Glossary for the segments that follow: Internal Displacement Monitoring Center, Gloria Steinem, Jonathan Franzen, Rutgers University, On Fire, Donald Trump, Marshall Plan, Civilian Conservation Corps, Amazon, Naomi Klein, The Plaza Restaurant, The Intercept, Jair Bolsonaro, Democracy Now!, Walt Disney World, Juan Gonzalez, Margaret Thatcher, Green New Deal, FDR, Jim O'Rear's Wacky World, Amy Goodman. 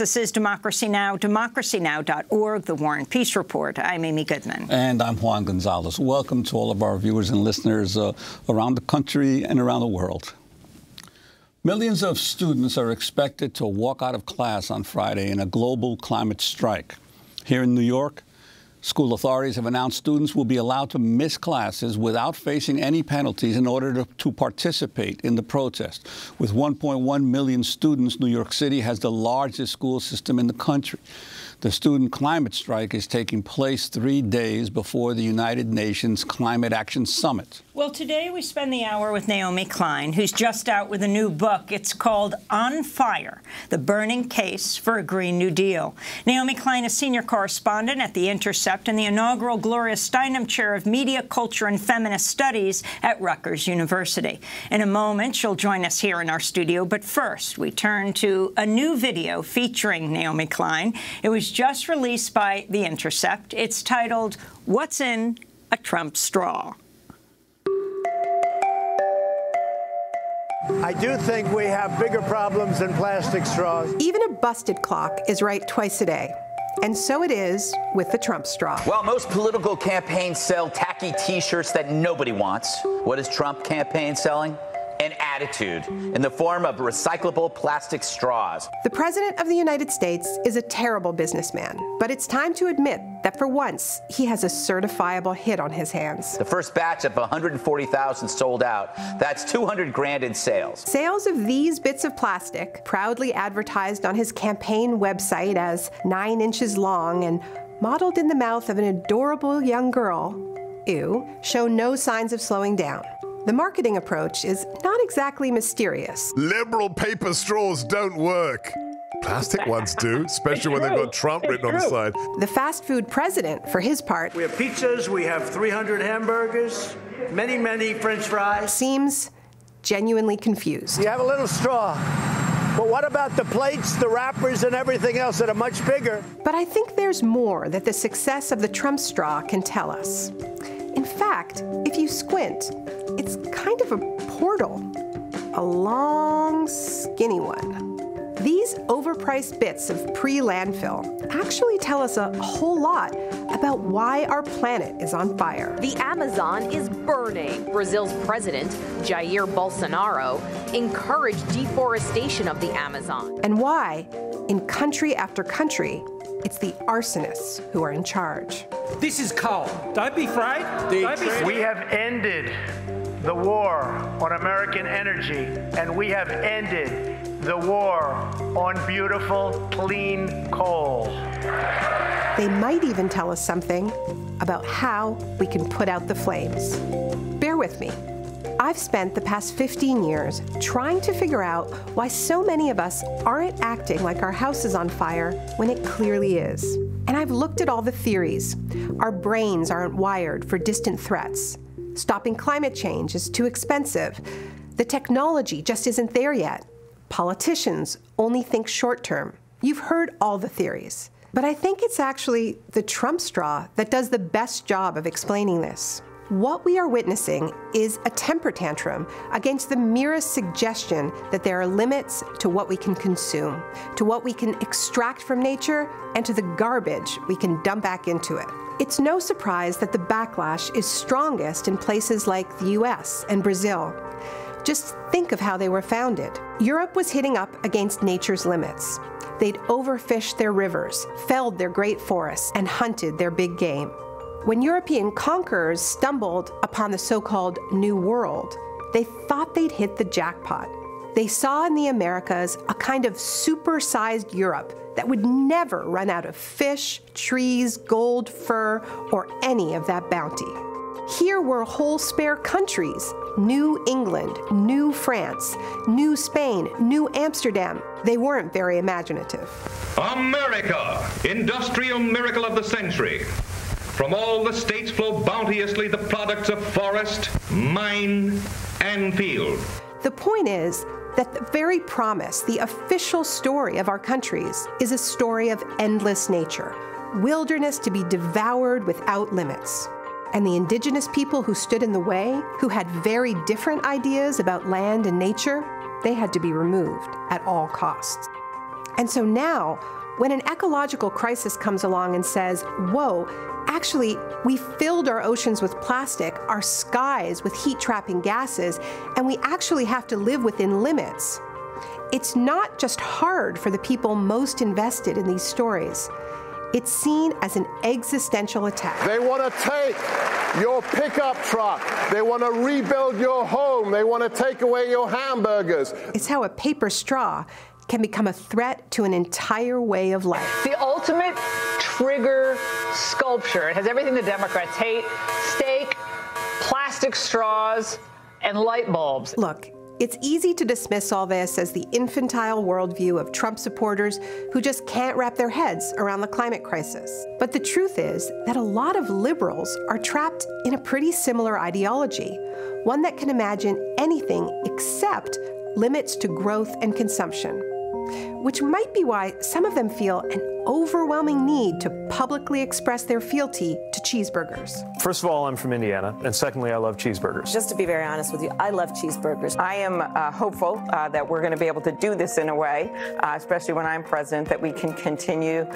This is Democracy Now!, democracynow.org, The War and Peace Report. I'm Amy Goodman. And I'm Juan Gonzalez. Welcome to all of our viewers and listeners around the country and around the world. Millions of students are expected to walk out of class on Friday in a global climate strike. Here in New York, school authorities have announced students will be allowed to miss classes without facing any penalties in order to participate in the protest. With 1.1 million students, New York City has the largest school system in the country. The student climate strike is taking place 3 days before the United Nations Climate Action Summit. Well, today we spend the hour with Naomi Klein, who's just out with a new book. It's called On Fire, The Burning Case for a Green New Deal. Naomi Klein is senior correspondent at The Intercept and the inaugural Gloria Steinem Chair of Media, Culture and Feminist Studies at Rutgers University. In a moment, she'll join us here in our studio. But first, we turn to a new video featuring Naomi Klein. It was just released by The Intercept. It's titled, What's in a Trump Straw? I do think we have bigger problems than plastic straws. Even a busted clock is right twice a day. And so it is with the Trump straw. Well, most political campaigns sell tacky T-shirts that nobody wants. What is Trump campaign selling? An attitude in the form of recyclable plastic straws. The President of the United States is a terrible businessman, but it's time to admit that for once, he has a certifiable hit on his hands. The first batch of 140,000 sold out. That's 200 grand in sales. Sales of these bits of plastic, proudly advertised on his campaign website as 9 inches long and modeled in the mouth of an adorable young girl, ew, show no signs of slowing down. The marketing approach is not exactly mysterious. Liberal paper straws don't work. Plastic ones do, especially when they've got Trump written on the side. The fast food president, for his part— We have pizzas, we have 300 hamburgers, many, many French fries— seems genuinely confused. You have a little straw, but what about the plates, the wrappers, and everything else that are much bigger? But I think there's more that the success of the Trump straw can tell us. In fact, if you squint, it's kind of a portal, a long, skinny one. These overpriced bits of pre-landfill actually tell us a whole lot about why our planet is on fire. The Amazon is burning. Brazil's president, Jair Bolsonaro, encouraged deforestation of the Amazon. And why, in country after country, it's the arsonists who are in charge. This is coal. Don't be afraid. We have ended the war on American energy, and we have ended the war on beautiful, clean coal. They might even tell us something about how we can put out the flames. Bear with me. I've spent the past 15 years trying to figure out why so many of us aren't acting like our house is on fire when it clearly is. And I've looked at all the theories. Our brains aren't wired for distant threats. Stopping climate change is too expensive. The technology just isn't there yet. Politicians only think short-term. You've heard all the theories. But I think it's actually the Trump straw that does the best job of explaining this. What we are witnessing is a temper tantrum against the merest suggestion that there are limits to what we can consume, to what we can extract from nature, and to the garbage we can dump back into it. It's no surprise that the backlash is strongest in places like the US and Brazil. Just think of how they were founded. Europe was hitting up against nature's limits. They'd overfished their rivers, felled their great forests, and hunted their big game. When European conquerors stumbled upon the so-called New World, they thought they'd hit the jackpot. They saw in the Americas a kind of super-sized Europe that would never run out of fish, trees, gold, fur, or any of that bounty. Here were whole spare countries, New England, New France, New Spain, New Amsterdam. They weren't very imaginative. America, industrial miracle of the century. From all the states flow bounteously the products of forest, mine, and field. The point is that the very promise, the official story of our countries, is a story of endless nature, wilderness to be devoured without limits. And the indigenous people who stood in the way, who had very different ideas about land and nature, they had to be removed at all costs. And so now, when an ecological crisis comes along and says, whoa, actually, we filled our oceans with plastic, our skies with heat-trapping gases, and we actually have to live within limits, it's not just hard for the people most invested in these stories. It's seen as an existential attack. They want to take your pickup truck. They want to rebuild your home. They want to take away your hamburgers. It's how a paper straw can become a threat to an entire way of life. The ultimate trigger sculpture. It has everything the Democrats hate: steak, plastic straws, and light bulbs. Look, it's easy to dismiss all this as the infantile worldview of Trump supporters who just can't wrap their heads around the climate crisis. But the truth is that a lot of liberals are trapped in a pretty similar ideology, one that can imagine anything except limits to growth and consumption, which might be why some of them feel an overwhelming need to publicly express their fealty to cheeseburgers. First of all, I'm from Indiana, and secondly, I love cheeseburgers. Just to be very honest with you, I love cheeseburgers. I am hopeful that we're going to be able to do this in a way, especially when I'm president, that we can continue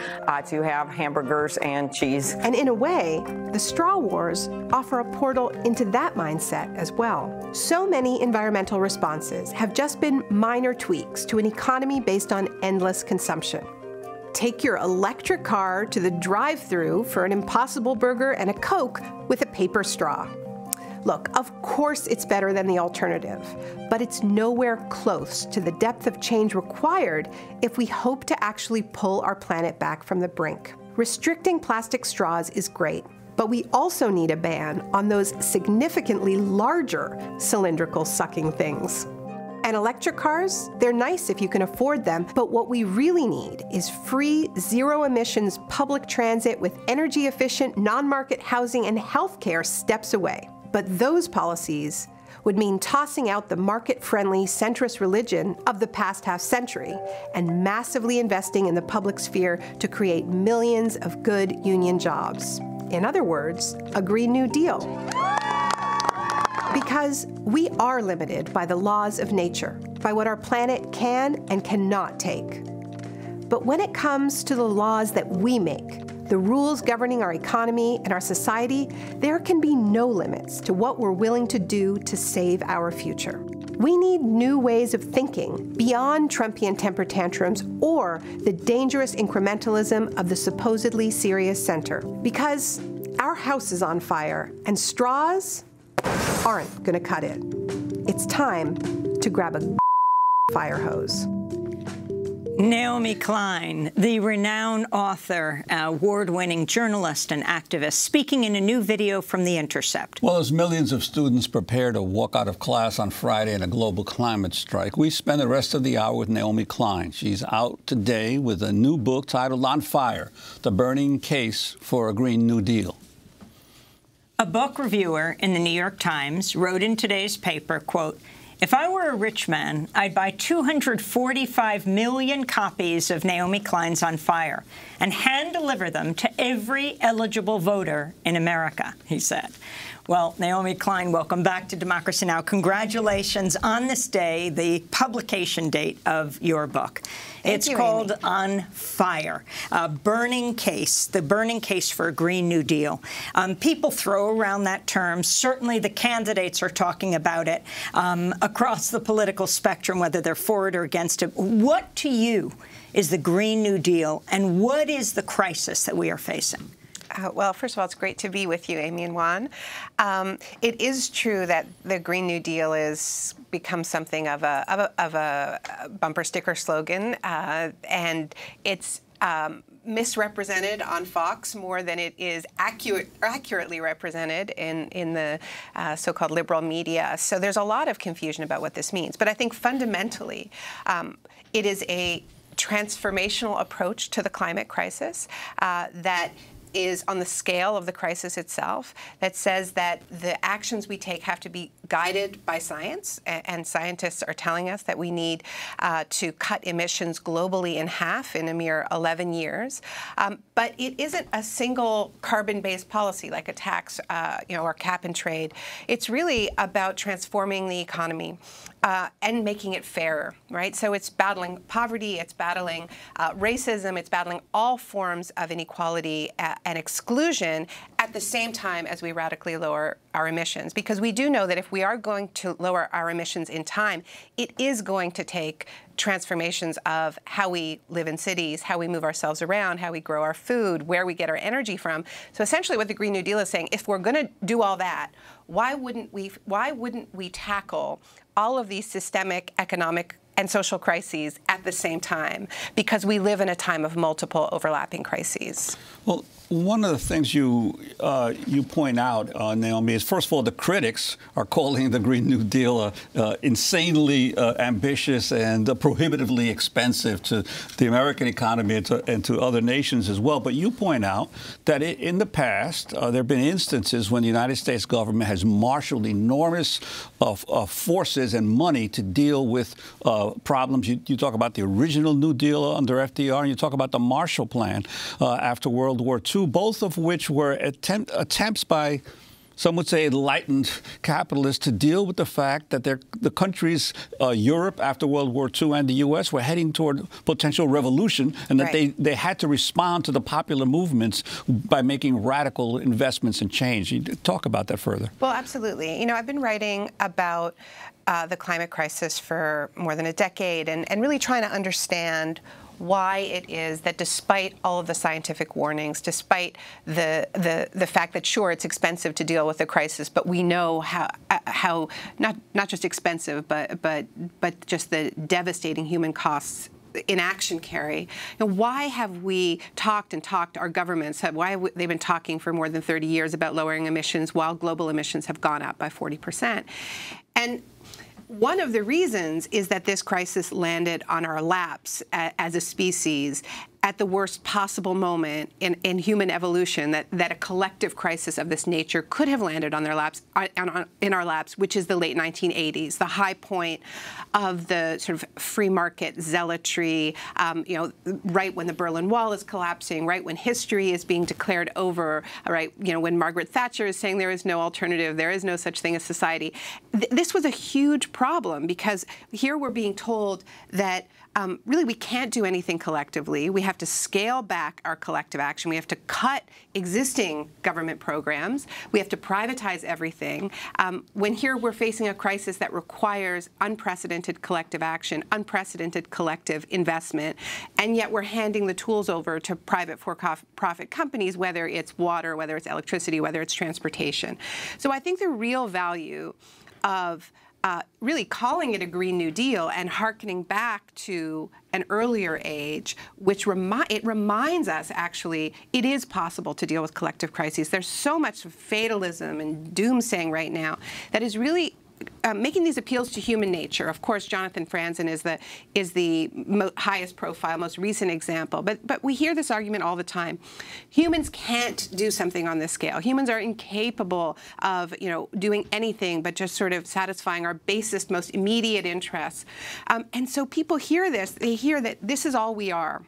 to have hamburgers and cheese. And in a way, the straw wars offer a portal into that mindset as well. So many environmental responses have just been minor tweaks to an economy based on endless consumption. Take your electric car to the drive-thru for an Impossible Burger and a Coke with a paper straw. Look, of course it's better than the alternative, but it's nowhere close to the depth of change required if we hope to actually pull our planet back from the brink. Restricting plastic straws is great, but we also need a ban on those significantly larger cylindrical sucking things. And electric cars, they're nice if you can afford them, but what we really need is free, zero-emissions public transit with energy-efficient, non-market housing and healthcare steps away. But those policies would mean tossing out the market-friendly, centrist religion of the past half-century and massively investing in the public sphere to create millions of good union jobs. In other words, a Green New Deal. Because we are limited by the laws of nature, by what our planet can and cannot take. But when it comes to the laws that we make, the rules governing our economy and our society, there can be no limits to what we're willing to do to save our future. We need new ways of thinking beyond Trumpian temper tantrums or the dangerous incrementalism of the supposedly serious center. Because our house is on fire, and straws aren't gonna cut it. It's time to grab a fire hose. Naomi Klein, the renowned author, award-winning journalist and activist, speaking in a new video from The Intercept. Well, as millions of students prepare to walk out of class on Friday in a global climate strike, we spend the rest of the hour with Naomi Klein. She's out today with a new book titled On Fire, The Burning Case for a Green New Deal. A book reviewer in The New York Times wrote in today's paper, quote, "If I were a rich man, I'd buy 245 million copies of Naomi Klein's On Fire and hand-deliver them to every eligible voter in America," he said. Well, Naomi Klein, welcome back to Democracy Now! Congratulations on this day, the publication date of your book. It's called On Fire, a burning case, the burning case for a Green New Deal. People throw around that term. Certainly the candidates are talking about it across the political spectrum, whether they're for it or against it. What to you is the Green New Deal, and what is the crisis that we are facing? Well, first of all, it's great to be with you, Amy and Juan. It is true that the Green New Deal has become something of a bumper sticker slogan, and it's misrepresented on Fox more than it is accurately represented in the so-called liberal media. So there's a lot of confusion about what this means. But I think fundamentally, it is a transformational approach to the climate crisis that is on the scale of the crisis itself, that says that the actions we take have to be guided by science, and scientists are telling us that we need to cut emissions globally in half in a mere 11 years. But it isn't a single carbon-based policy like a tax, or cap and trade. It's really about transforming the economy and making it fairer, right? So it's battling poverty, it's battling racism, it's battling all forms of inequality and exclusion at the same time as we radically lower our emissions. Because we do know that if we are going to lower our emissions in time, it is going to take transformations of how we live in cities, how we move ourselves around, how we grow our food, where we get our energy from. So essentially what the Green New Deal is saying, if we're going to do all that, why wouldn't we tackle all of these systemic economic and social crises at the same time, because we live in a time of multiple overlapping crises? Well, one of the things you point out, Naomi, is, first of all, the critics are calling the Green New Deal insanely ambitious and prohibitively expensive to the American economy and to other nations as well. But you point out that in the past, there have been instances when the United States government has marshaled enormous forces and money to deal with problems. You talk about the original New Deal under FDR, and you talk about the Marshall Plan after World War II, both of which were attempts by, some would say, enlightened capitalists to deal with the fact that the countries, Europe after World War II and the U.S., were heading toward potential revolution, and that they had to respond to the popular movements by making radical investments and change. You talk about that further. Well, absolutely. You know, I've been writing about the climate crisis for more than a decade and really trying to understand why it is that, despite all of the scientific warnings, despite the fact that, sure, it's expensive to deal with the crisis, but we know how not just expensive, but just the devastating human costs inaction carry. Now, why have we talked and talked, our governments have, why have they been talking for more than 30 years about lowering emissions while global emissions have gone up by 40%? And one of the reasons is that this crisis landed on our laps as a species at the worst possible moment in human evolution, that a collective crisis of this nature could have landed on their laps, in our laps, which is the late 1980s, the high point of the sort of free market zealotry, right when the Berlin Wall is collapsing, right when history is being declared over, right, when Margaret Thatcher is saying there is no alternative, there is no such thing as society. This was a huge problem, because here we're being told that really, we can't do anything collectively. We have to scale back our collective action. We have to cut existing government programs. We have to privatize everything. When here we're facing a crisis that requires unprecedented collective action, unprecedented collective investment, and yet we're handing the tools over to private for-profit companies, whether it's water, whether it's electricity, whether it's transportation. So I think the real value of really calling it a Green New Deal and hearkening back to an earlier age, which reminds us, actually, it is possible to deal with collective crises. There's so much fatalism and doomsaying right now that is really making these appeals to human nature. Of course, Jonathan Franzen is the highest profile, most recent example. But we hear this argument all the time: humans can't do something on this scale. Humans are incapable of doing anything but just sort of satisfying our basest, most immediate interests. And so people hear this. They hear that this is all we are.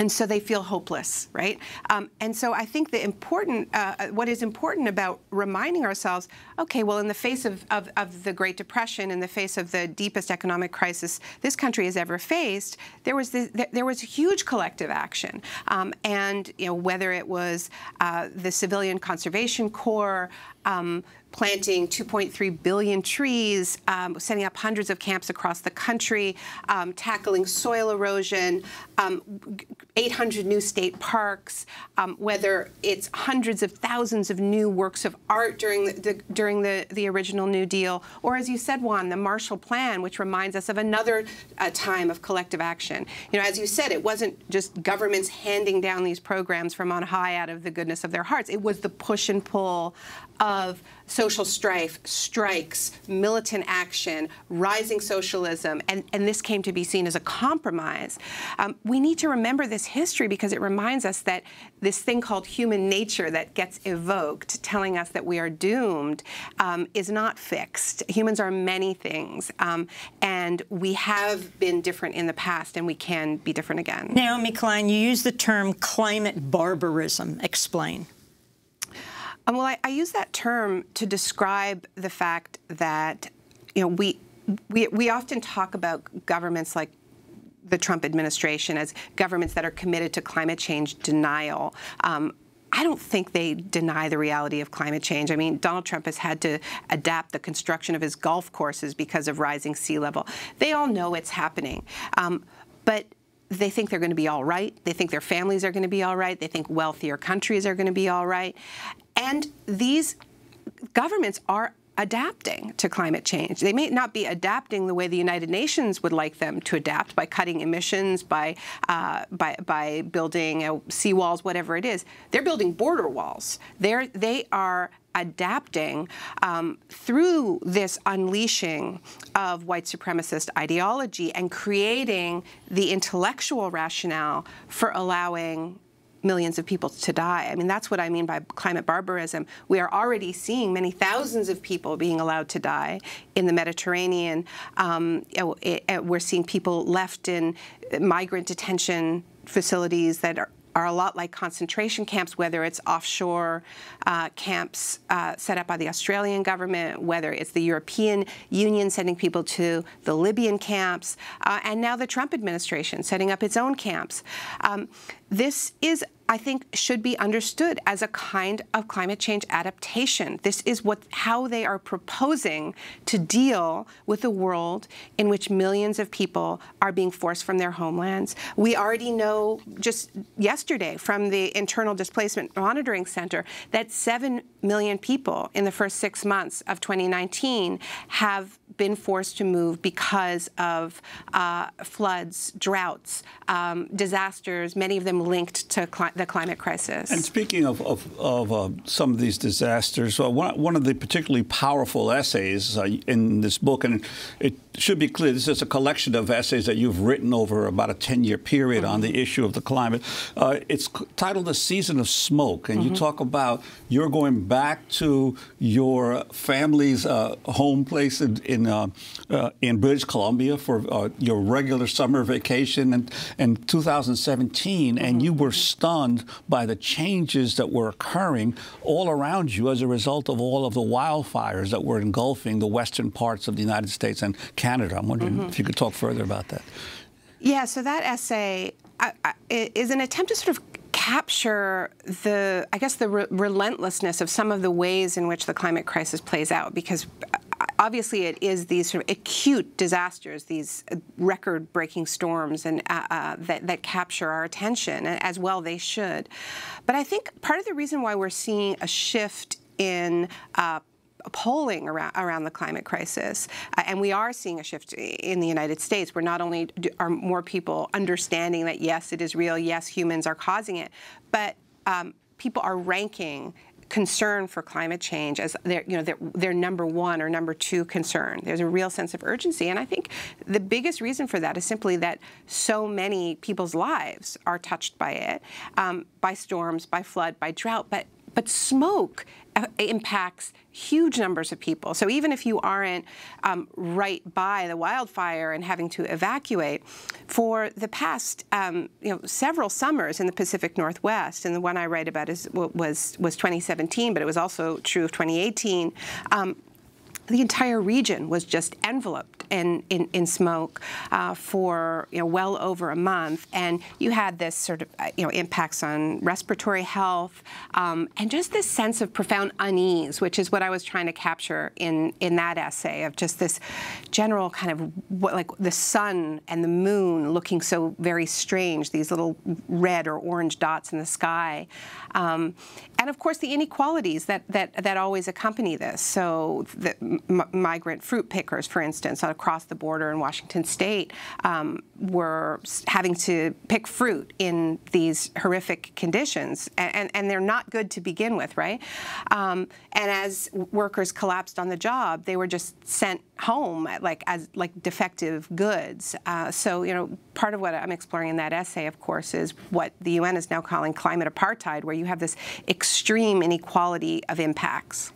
And so they feel hopeless, right? And so I think the important, what is important about reminding ourselves, okay, well, in the face of the Great Depression, in the face of the deepest economic crisis this country has ever faced, there was huge collective action, and whether it was the Civilian Conservation Corps, planting 2.3 billion trees, setting up hundreds of camps across the country, tackling soil erosion, 800 new state parks, whether it's hundreds of thousands of new works of art during the original New Deal, or, as you said, Juan, the Marshall Plan, which reminds us of another time of collective action. As you said, it wasn't just governments handing down these programs from on high out of the goodness of their hearts. It was the push and pull of social strife, strikes, militant action, rising socialism, and this came to be seen as a compromise. We need to remember this history because it reminds us that this thing called human nature that gets evoked, telling us that we are doomed, is not fixed. Humans are many things, and we have been different in the past, and we can be different again. Naomi Klein, you use the term climate barbarism. Explain. Well, I use that term to describe the fact that, you know, we often talk about governments like the Trump administration as governments that are committed to climate change denial. I don't think they deny the reality of climate change. I mean, Donald Trump has had to adapt the construction of his golf courses because of rising sea level. They all know it's happening. But they think they're going to be all right. They think their families are going to be all right. They think wealthier countries are going to be all right. And these governments are adapting to climate change. They may not be adapting the way the United Nations would like them to adapt, by cutting emissions, by building seawalls, whatever it is. They're building border walls. They are adapting through this unleashing of white supremacist ideology and creating the intellectual rationale for allowing millions of people to die. I mean, that's what I mean by climate barbarism. We are already seeing many thousands of people being allowed to die in the Mediterranean. We're seeing people left in migrant detention facilities that are a lot like concentration camps, whether it's offshore camps set up by the Australian government, whether it's the European Union sending people to the Libyan camps, and now the Trump administration setting up its own camps. This is, I think, should be understood as a kind of climate change adaptation. This is how they are proposing to deal with a world in which millions of people are being forced from their homelands. We already know just yesterday from the Internal Displacement Monitoring Center that 7 million people in the first 6 months of 2019 have been forced to move because of floods, droughts, disasters, many of them linked to the climate crisis. And speaking of some of these disasters, one of the particularly powerful essays in this book, and it should be clear, this is a collection of essays that you've written over about a 10-year period on the issue of the climate. It's titled "The Season of Smoke," and you talk about you're going back to your family's home place in British Columbia for your regular summer vacation in 2017. And you were stunned by the changes that were occurring all around you as a result of all of the wildfires that were engulfing the western parts of the United States and Canada. I'm wondering if you could talk further about that. Yeah, so that essay is an attempt to sort of capture the, I guess, the relentlessness of some of the ways in which the climate crisis plays out, because obviously it is these sort of acute disasters, these record-breaking storms and that capture our attention, as well they should. But I think part of the reason why we're seeing a shift in polling around the climate crisis, and we are seeing a shift in the United States, where not only are more people understanding that, yes, it is real, yes, humans are causing it, but people are ranking concern for climate change as their number one or number two concern. There's a real sense of urgency, and I think the biggest reason for that is simply that so many people's lives are touched by it, by storms, by flood, by drought, but smoke impacts huge numbers of people. So even if you aren't right by the wildfire and having to evacuate, for the past several summers in the Pacific Northwest, and the one I write about was 2017, but it was also true of 2018. The entire region was just enveloped in smoke for well over a month, and you had this sort of impacts on respiratory health and just this sense of profound unease, which is what I was trying to capture in that essay, of just this general kind of like the sun and the moon looking so very strange, these little red or orange dots in the sky, and of course the inequalities that always accompany this. So the migrant fruit pickers, for instance, across the border in Washington State, were having to pick fruit in these horrific conditions, and they're not good to begin with, right? And as workers collapsed on the job, they were just sent home as defective goods. So, you know, part of what I'm exploring in that essay, of course, is what the UN is now calling climate apartheid, where you have this extreme inequality of impacts.